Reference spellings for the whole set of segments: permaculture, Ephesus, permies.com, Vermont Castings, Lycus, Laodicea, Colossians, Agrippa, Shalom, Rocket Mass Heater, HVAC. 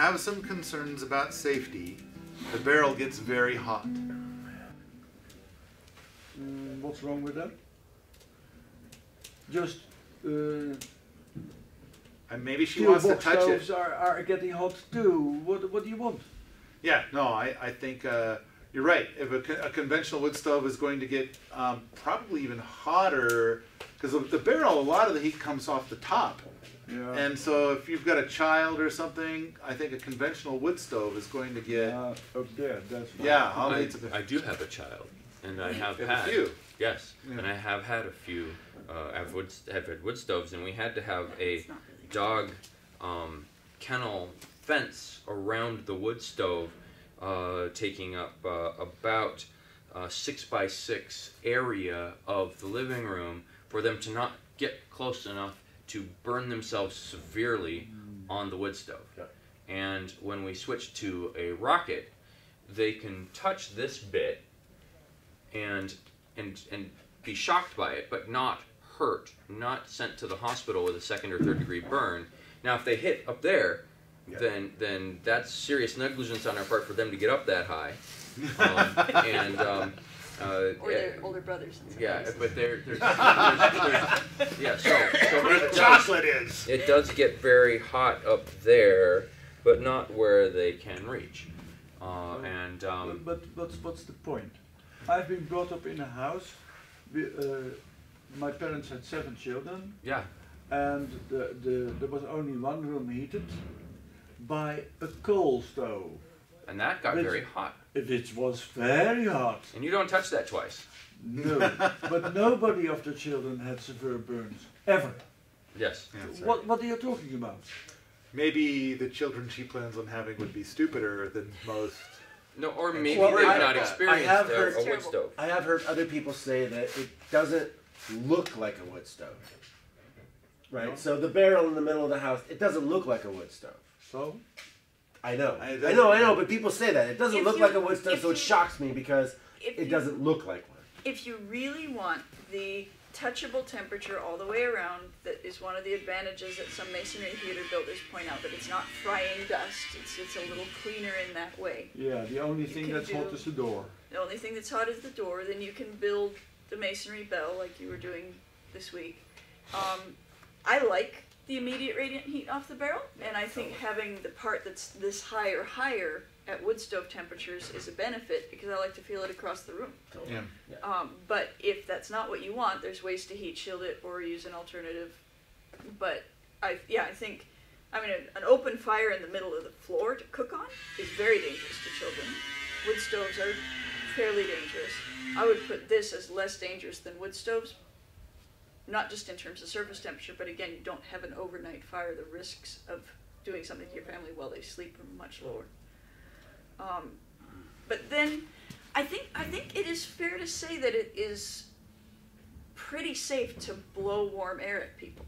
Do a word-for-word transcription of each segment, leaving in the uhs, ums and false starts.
have some concerns about safety, the barrel gets very hot. Mm, what's wrong with that? Just uh, and maybe she wants to touch it. Steel box are, are getting hot too. What what do you want? Yeah, no, I I think uh, you're right. If a, con a conventional wood stove is going to get um, probably even hotter, because the barrel, a lot of the heat comes off the top. Yeah. And so if you've got a child or something, I think a conventional wood stove is going to get... Uh, up there, that's right. Yeah, I'll I, to I do have a child, and I have had... a few. Yes, yeah. And I have had a few. Uh, I've, wood, I've had wood stoves, and we had to have a dog um, kennel fence around the wood stove, uh, taking up uh, about uh, six by six area of the living room for them to not get close enough to burn themselves severely on the wood stove. Yeah. And when we switch to a rocket, they can touch this bit and and and be shocked by it, but not hurt, not sent to the hospital with a second or third degree burn. Now if they hit up there, yeah. then then that's serious negligence on our part for them to get up that high. Um, and um, Uh, or their uh, older brothers. And yeah, but they're, they're, they're, they're, they're yeah. So, so where the chocolate is. It does get very hot up there, but not where they can reach. Uh, and um, but, but but what's the point? I've been brought up in a house. We, uh, my parents had seven children. Yeah. And the, the there was only one room heated by a coal stove. And that got which, very hot. It was very hot. And you don't touch that twice. No, but nobody of the children had severe burns, ever. Yes. Yeah, what, what are you talking about? Maybe the children she plans on having would be stupider than most. No, or maybe well, they've not experienced a wood stove. I have heard other people say that it doesn't look like a wood stove. Right, no? So the barrel in the middle of the house, it doesn't look like a wood stove. So? I know, I, I know, I know, but people say that. It doesn't look you, like a wood stove, so you, it shocks me because it you, doesn't look like one. If you really want the touchable temperature all the way around, that is one of the advantages that some masonry theater builders point out, that it's not frying dust, it's, it's a little cleaner in that way. Yeah, the only you thing that's do, hot is the door. The only thing that's hot is the door, then you can build the masonry bell like you were doing this week. Um, I like the immediate radiant heat off the barrel, and I think having the part that's this high or higher at wood stove temperatures is a benefit because I like to feel it across the room. Yeah. Um, but if that's not what you want, there's ways to heat shield it or use an alternative. But I, yeah, I think, I mean, an open fire in the middle of the floor to cook on is very dangerous to children. Wood stoves are fairly dangerous. I would put this as less dangerous than wood stoves, not just in terms of surface temperature, but again, you don't have an overnight fire. The risks of doing something to your family while they sleep are much lower. Um, but then, I think, I think it is fair to say that it is pretty safe to blow warm air at people.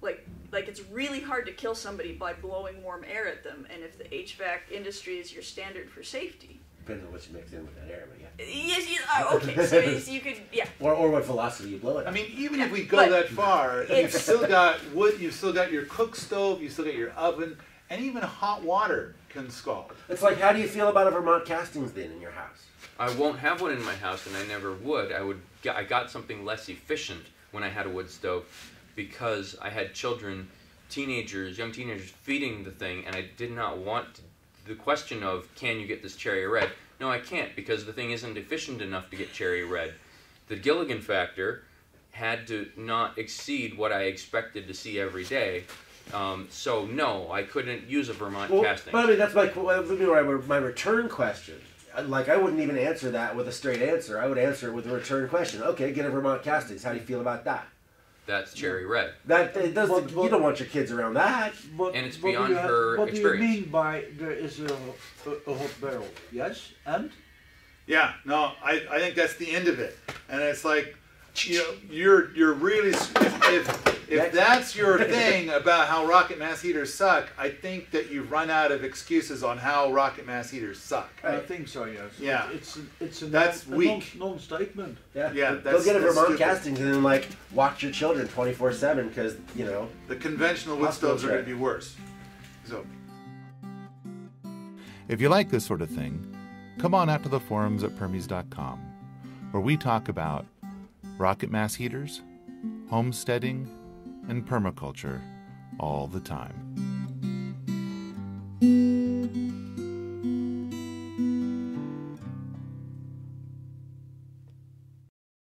Like, like it's really hard to kill somebody by blowing warm air at them, and if the H V A C industry is your standard for safety, depends on what you mix in with that air, but yeah. Yes, yes uh, okay, so yes, you could, yeah. Or, or what velocity you blow it. I mean, even yeah, if we go that far, you've still got wood, you've still got your cook stove, you've still got your oven, and even hot water can scald. It's like, how do you feel about a Vermont Castings then in your house? I won't have one in my house, and I never would. I, would, I got something less efficient when I had a wood stove because I had children, teenagers, young teenagers, feeding the thing, and I did not want to. The question of, can you get this cherry red? No, I can't, because the thing isn't efficient enough to get cherry red. The Gilligan factor had to not exceed what I expected to see every day. Um, so no, I couldn't use a Vermont well, casting. But I mean, that's my, my return question. Like, I wouldn't even answer that with a straight answer. I would answer it with a return question. Okay, get a Vermont Castings. How do you feel about that? That's cherry red. That it doesn't. What, what, you don't want your kids around that. What, and it's beyond have, her what experience. What do you mean by there is a, a, a hot barrel? Yes, and yeah, no, I I think that's the end of it. And it's like, you know, you're you're really if if, if that's your thing about how rocket mass heaters suck, I think that you've run out of excuses on how rocket mass heaters suck. I right? think so. Yes. Yeah. It's it's, it's a that's non, weak. Non-statement. Non yeah. Yeah. That's, go get a Vermont Castings and then like watch your children twenty-four seven because you know the conventional wood stoves are going to be worse. So. If you like this sort of thing, come on out to the forums at permies dot com, where we talk about rocket mass heaters, homesteading, and permaculture all the time.